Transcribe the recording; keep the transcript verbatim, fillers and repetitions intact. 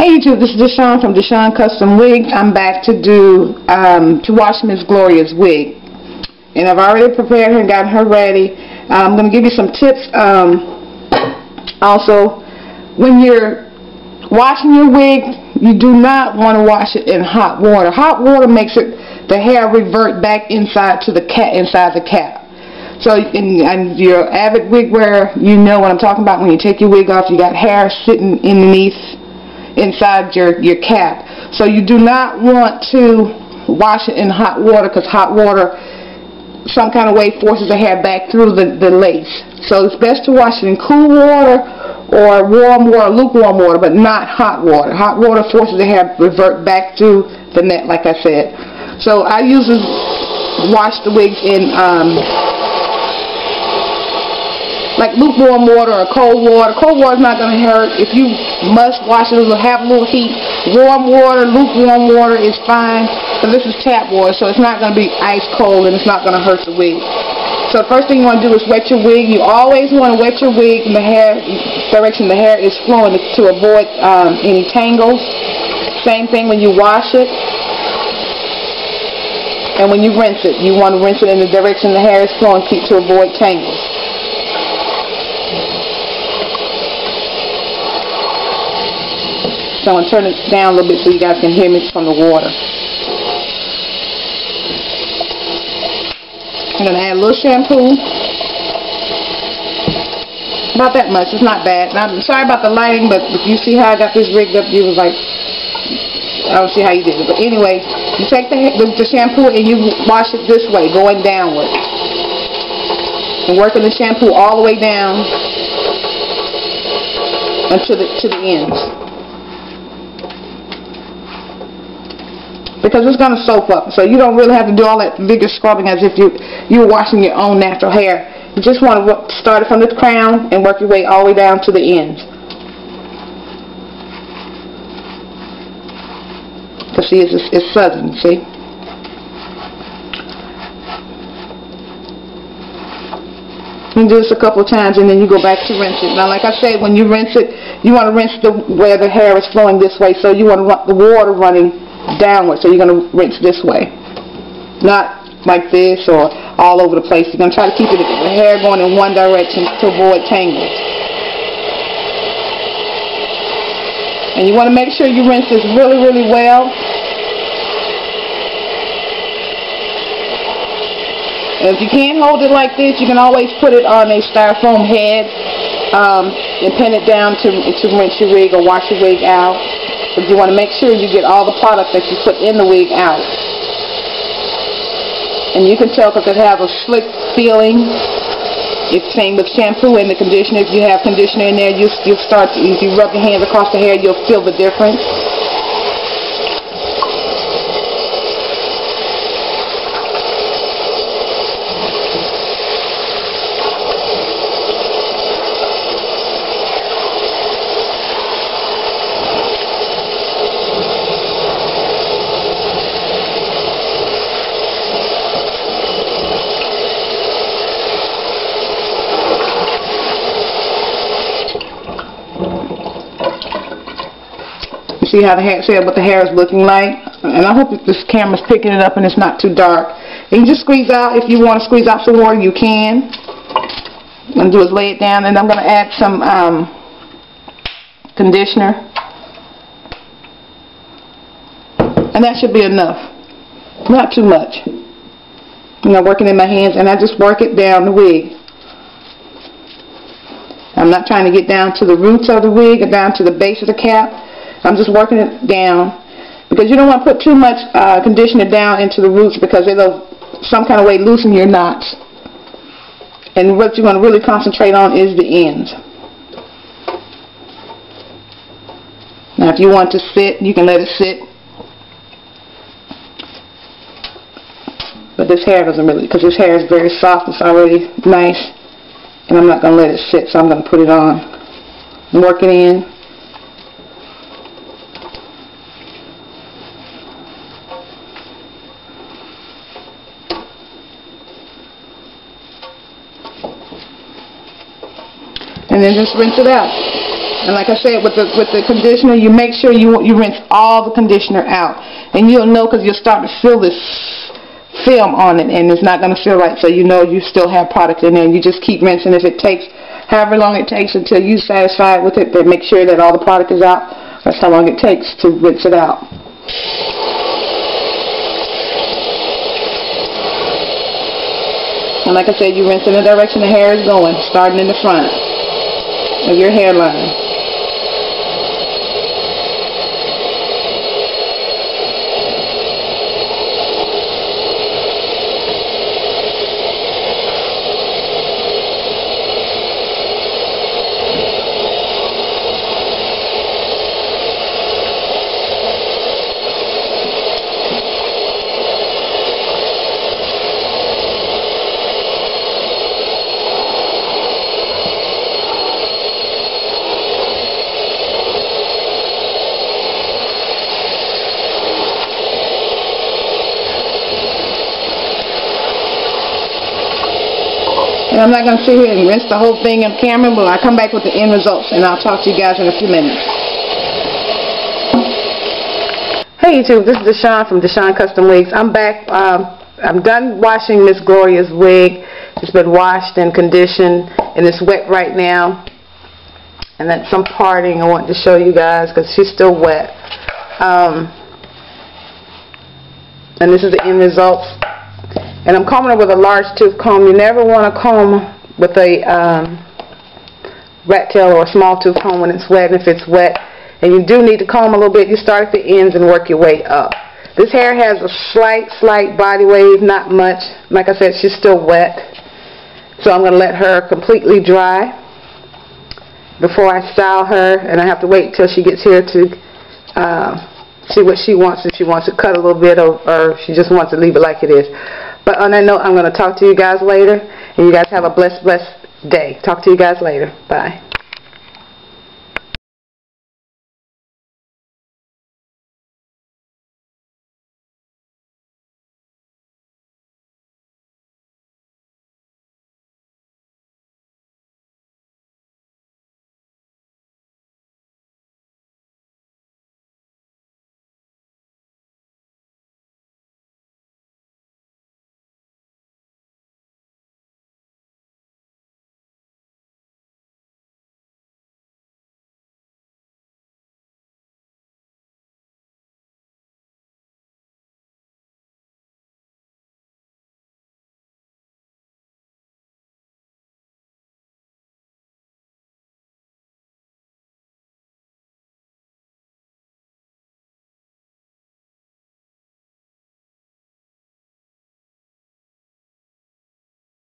Hey YouTube, this is De'Shone from De'Shone Custom Wigs. I'm back to do um, to wash Miss Gloria's wig, and I've already prepared her and gotten her ready. I'm going to give you some tips. Um, also, when you're washing your wig, you do not want to wash it in hot water. Hot water makes it the hair revert back inside to the cap, inside the cap. So, and, and you're an avid wig wearer, you know what I'm talking about. When you take your wig off, you got hair sitting underneath, inside your, your cap. So you do not want to wash it in hot water, because hot water, some kind of way, forces the hair back through the, the lace. So it's best to wash it in cool water or warm water, lukewarm water, but not hot water. Hot water forces the hair revert back through the net, like I said. So I usually wash the wig in um, like lukewarm water or cold water. Cold water is not going to hurt. If you must wash it, it'll have a little heat. Warm water, lukewarm water is fine. So this is tap water, so it's not going to be ice cold and it's not going to hurt the wig. So the first thing you want to do is wet your wig. You always want to wet your wig in the hair direction the hair is flowing to avoid um, any tangles. Same thing when you wash it. And when you rinse it, you want to rinse it in the direction the hair is flowing to avoid tangles. So I'm going to turn it down a little bit so you guys can hear me from the water. I'm going to add a little shampoo. Not that much. It's not bad. Now, I'm sorry about the lighting, but if you see how I got this rigged up, you was like, I don't see how you did it. But anyway, you take the, the shampoo and you wash it this way, going downward. And working the shampoo all the way down until the, to the ends, because it's going to soak up. So you don't really have to do all that vigorous scrubbing as if you, you're washing your own natural hair. You just want to start it from the crown and work your way all the way down to the ends. Because see, it's, it's southern, see? You do this a couple of times and then you go back to rinse it. Now, like I said, when you rinse it, you want to rinse the where the hair is flowing this way, so you want to want the water running downward, so you're going to rinse this way, not like this or all over the place. You're going to try to keep it, the hair going in one direction to avoid tangles. And you want to make sure you rinse this really, really well. And if you can't hold it like this, you can always put it on a styrofoam head um, and pin it down to, to rinse your wig or wash your wig out. But you want to make sure you get all the product that you put in the wig out. And you can tell because it has a slick feeling. It's the same with shampoo and the conditioner. If you have conditioner in there, you, you'll start to, if you rub your hands across the hair, you'll feel the difference. See how the hair, see what the hair is looking like, and I hope that this camera's picking it up and it's not too dark. And you just squeeze out, if you want to squeeze out some water, you can. What I'm going to do is lay it down, and I'm going to add some um, conditioner, and that should be enough, not too much. And I'm working in my hands, and I just work it down the wig. I'm not trying to get down to the roots of the wig or down to the base of the cap. I'm just working it down, because you don't want to put too much uh, conditioner down into the roots, because it'll some kind of way loosen your knots. And what you want to really concentrate on is the ends. Now if you want to sit, you can let it sit. But this hair doesn't really, because this hair is very soft, it's already nice. And I'm not going to let it sit, so I'm going to put it on and work it in. And then just rinse it out. And like I said, with the with the conditioner, you make sure you you rinse all the conditioner out, and you'll know because you'll start to feel this film on it, and it's not going to feel right. So you know you still have product in there. You just keep rinsing if it takes however long it takes until you're satisfied with it, but make sure that all the product is out. That's how long it takes to rinse it out. And like I said, you rinse in the direction the hair is going, starting in the front of your hairline. And I'm not going to sit here and rinse the whole thing on camera, but I'll come back with the end results and I'll talk to you guys in a few minutes. Hey YouTube, this is De'Shone from De'Shone Custom Wigs. I'm back. Um, I'm done washing Miss Gloria's wig. It's been washed and conditioned and it's wet right now. And that's some parting I want to show you guys because she's still wet. Um, and this is the end results. And I'm combing it with a large tooth comb. You never want to comb with a um, rat tail or a small tooth comb when it's wet. And if it's wet, and you do need to comb a little bit, you start at the ends and work your way up. This hair has a slight, slight body wave, not much. Like I said, she's still wet. So I'm going to let her completely dry before I style her. And I have to wait till she gets here to uh, see what she wants. If she wants to cut a little bit or, or she just wants to leave it like it is. But on that note, I'm going to talk to you guys later. And you guys have a blessed, blessed day. Talk to you guys later. Bye.